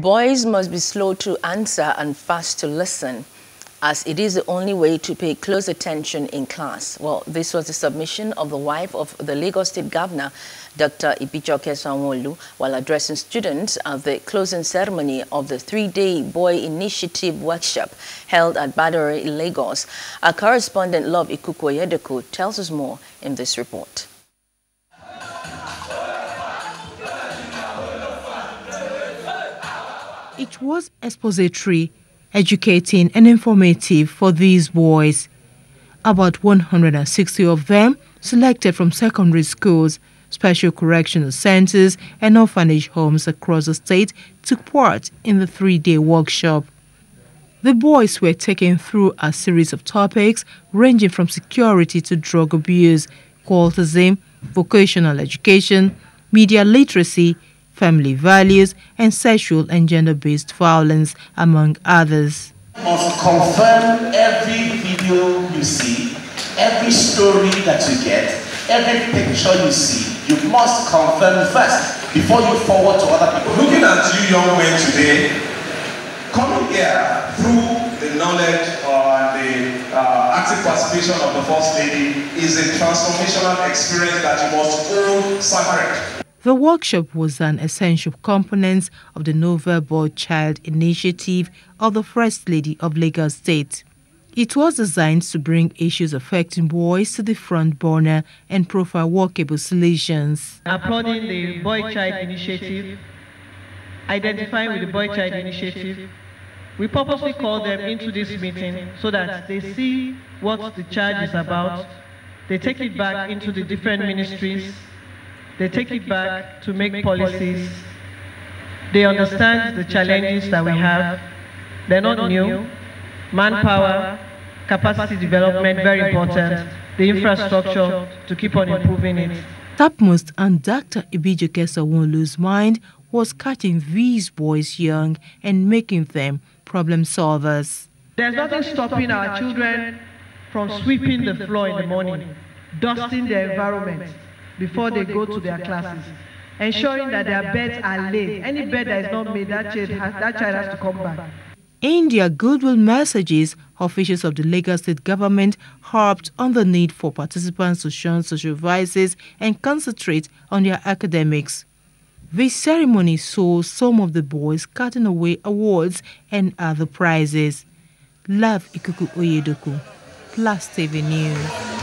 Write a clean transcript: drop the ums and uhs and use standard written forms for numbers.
Boys must be slow to answer and fast to listen, as it is the only way to pay close attention in class. Well, this was the submission of the wife of the Lagos State Governor, Dr. Ibijoke Sanwo-Olu, while addressing students at the closing ceremony of the 3-day Boy Initiative workshop held at Badore in Lagos. Our correspondent, Love Ikuku-Oyedoku, tells us more in this report. It was expository, educating and informative for these boys. About 160 of them, selected from secondary schools, special correctional centers and orphanage homes across the state, took part in the 3-day workshop. The boys were taken through a series of topics ranging from security to drug abuse, cultism, vocational education, media literacy, family values, and sexual and gender-based violence, among others. You must confirm every video you see, every story that you get, every picture you see. You must confirm first before you forward to other people. Looking at you young men today, coming here through the knowledge and the active participation of the First Lady is a transformational experience that you must own sacred. The workshop was an essential component of the Nova Boy Child Initiative of the First Lady of Lagos State. It was designed to bring issues affecting boys to the front burner and profile workable solutions. Applauding the Boy Child Initiative, identifying with the Boy Child Initiative, we purposely call them into this meeting so that they see what the child is about, they take it back into the different ministries, they take it back to make policies. They understand the challenges that we have. They're not new. Manpower, capacity development, very important. The infrastructure to keep on improving it. Topmost on Dr. Ibijoke Sanwo-Olu's mind was catching these boys young and making them problem solvers. There's nothing stopping our children from sweeping the floor in the morning, dusting their environment before they go to their classes, ensuring that their beds are laid. Any bed that is not made, that child has to come back. In their goodwill messages, officials of the Lagos State government harped on the need for participants to shun social vices and concentrate on their academics. This ceremony saw some of the boys cutting away awards and other prizes. Love Ikuku-Oyedoku, Plus TV News.